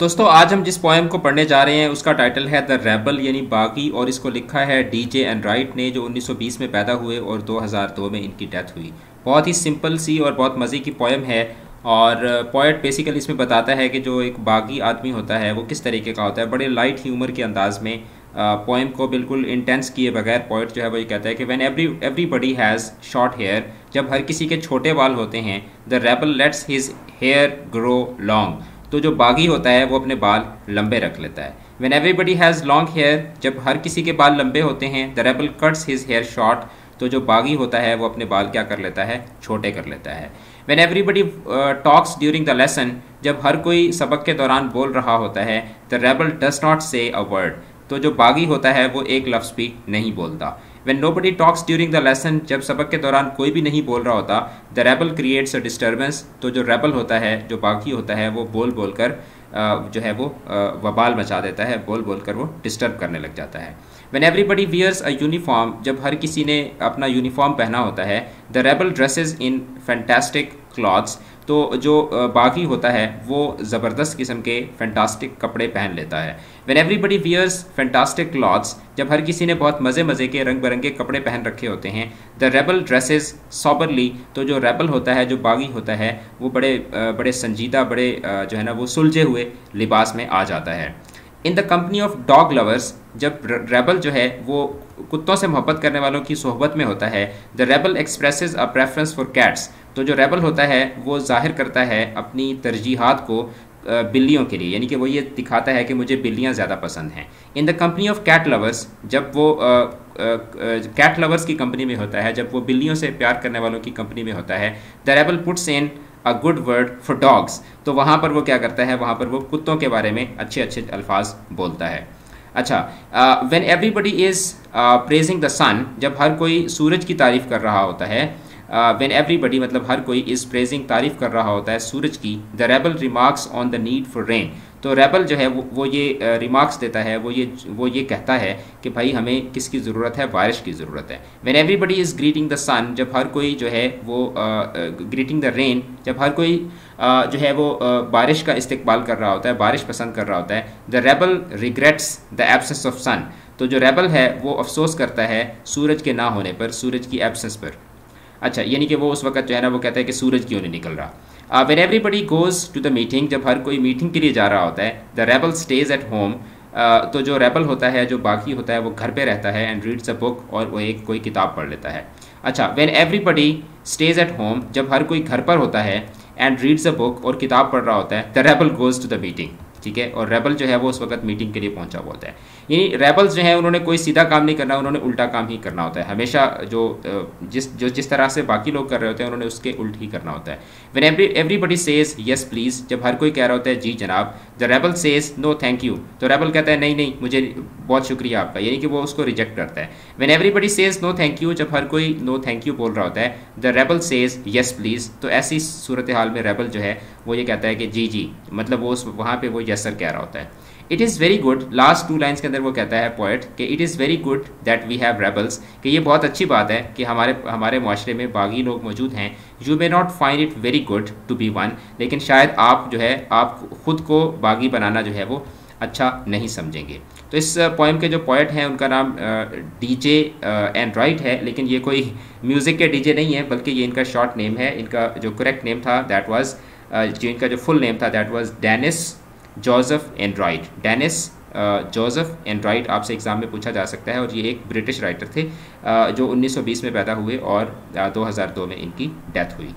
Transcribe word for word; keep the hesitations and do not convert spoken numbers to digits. दोस्तों आज हम जिस पोएम को पढ़ने जा रहे हैं उसका टाइटल है द रेबल यानी बागी, और इसको लिखा है डी जे एनराइट ने, जो उन्नीस सौ बीस में पैदा हुए और दो हज़ार दो में इनकी डेथ हुई। बहुत ही सिंपल सी और बहुत मज़े की पोएम है, और पोएट बेसिकली इसमें बताता है कि जो एक बागी आदमी होता है वो किस तरीके का होता है। बड़े लाइट ह्यूमर के अंदाज़ में पोएम को बिल्कुल इंटेंस किए बगैर पोएट जो है वो ये कहता है कि when every everybody has short hair, जब हर किसी के छोटे बाल होते हैं, the rebel lets his hair grow long, तो जो बागी होता है वो अपने बाल लंबे रख लेता है। When everybody has long hair, जब हर किसी के बाल लंबे होते हैं, the rebel cuts his hair short, तो जो बागी होता है वो अपने बाल क्या कर लेता है, छोटे कर लेता है। When everybody talks during the lesson, जब हर कोई सबक के दौरान बोल रहा होता है, द रेबल डज नॉट से अ वर्ड, तो जो बागी होता है वो एक लफ्ज़ भी नहीं बोलता। When nobody talks during the lesson, जब सबक के दौरान कोई भी नहीं बोल रहा होता, the rebel creates a disturbance, तो जो rebel होता है, जो बागी होता है, वो बोल बोल कर जो है वो वबाल मचा देता है, बोल बोल कर वो डिस्टर्ब करने लग जाता है। When everybody wears a uniform, जब हर किसी ने अपना यूनिफॉर्म पहना होता है, the rebel dresses in fantastic clothes, तो जो बागी होता है वो ज़बरदस्त किस्म के फैंटास्टिक कपड़े पहन लेता है। When everybody wears fantastic clothes, जब हर किसी ने बहुत मज़े मज़े के रंग बिरंगे कपड़े पहन रखे होते हैं, द रेबल ड्रेसेस सॉबरली, तो जो रेबल होता है, जो बागी होता है, वो बड़े बड़े संजीदा, बड़े जो है ना वो सुलझे हुए लिबास में आ जाता है। In the company of dog lovers, जब रेबल जो है वो कुत्तों से मोहब्बत करने वालों की सोहबत में होता है, the rebel expresses a preference for cats, तो जो रेबल होता है वो जाहिर करता है अपनी तरजीहात को बिल्लियों के लिए, यानी कि वो ये दिखाता है कि मुझे बिल्लियाँ ज़्यादा पसंद हैं। In the company of cat lovers, जब वो कैट लवर्स की कंपनी में होता है, जब वो बिल्लियों से प्यार करने वालों की कंपनी में होता है, the rebel puts in a good word for dogs, तो वहाँ पर वो क्या करता है, वहाँ पर वो कुत्तों के बारे में अच्छे अच्छे अल्फाज बोलता है। अच्छा, when everybody is praising the sun, जब हर कोई सूरज की तारीफ़ कर रहा होता है, व्हेन एवरीबडी मतलब हर कोई इज़ प्रेजिंग तारीफ़ कर रहा होता है सूरज की, the rebel remarks on the need for rain, तो रेबल जो है वो, वो ये uh, रिमार्क्स देता है, वो ये वो ये कहता है कि भाई हमें किसकी ज़रूरत है, बारिश की ज़रूरत है। When everybody is greeting the sun, जब हर कोई जो है वो ग्रीटिंग द रेन, जब हर कोई uh, जो है वो uh, बारिश का इस्तकबाल कर रहा होता है, बारिश पसंद कर रहा होता है, the rebel regrets the absence of sun, तो जो रेबल है वो अफसोस करता है सूरज के ना होने पर, सूरज की एब्सेंस पर। अच्छा, यानी कि वो उस वक्त जो है ना वो कहता है कि सूरज क्यों नहीं निकल रहा। When everybody goes to the meeting, जब हर कोई मीटिंग के लिए जा रहा होता है, the rebel stays at home, तो जो रेबल होता है, जो बागी होता है, वो घर पे रहता है, एंड रीड्स अ बुक, और वो एक कोई किताब पढ़ लेता है। अच्छा, when everybody stays at home, जब हर कोई घर पर होता है एंड रीड्स अ बुक और किताब पढ़ रहा होता है, the rebel goes to the meeting, ठीक है, और रेबल जो है वो उस वक्त मीटिंग के लिए पहुंचा हुआ होता है। यानी रेबल्स जो है उन्होंने कोई सीधा काम नहीं करना, उन्होंने उल्टा काम ही करना होता है, हमेशा जो जिस जो जिस तरह से बाकी लोग कर रहे होते हैं उन्होंने उसके उल्ट ही करना होता है। When every everybody says yes please, जब हर कोई कह रहा होता है जी जनाब, the rebel says no thank you, तो रेबल कहता है नहीं नहीं मुझे बहुत शुक्रिया आपका, यानी कि वो उसको रिजेक्ट करता है। When everybody says no thank you, जब हर कोई नो थैंक यू बोल रहा होता है, the rebel says yes please, तो ऐसी सूरत हाल में रेबल जो है वो ये कहता है कि जी जी, मतलब वो वहाँ पर वो यस सर कह रहा होता है। It is very good, last two lines के अंदर वो कहता है पोएट कि it is very good that we have rebels, कि ये बहुत अच्छी बात है कि हमारे हमारे माशरे में बागी लोग मौजूद हैं। You may not find it very good to be one, लेकिन शायद आप जो है आप ख़ुद को बागी बनाना जो है वो अच्छा नहीं समझेंगे। तो इस पोएम के जो पोएट हैं उनका नाम डी जे एनराइट है, लेकिन ये कोई म्यूज़िक के डी जे नहीं है, बल्कि ये इनका शॉर्ट नेम है। इनका जो करेक्ट नेम था दैट वाज जो इनका जो फुल नेम था that was Dennis Joseph Enright, Dennis Joseph Enright आपसे एग्ज़ाम में पूछा जा सकता है, और ये एक ब्रिटिश राइटर थे uh, जो उन्नीस सौ बीस में पैदा हुए और uh, दो हज़ार दो में इनकी डेथ हुई।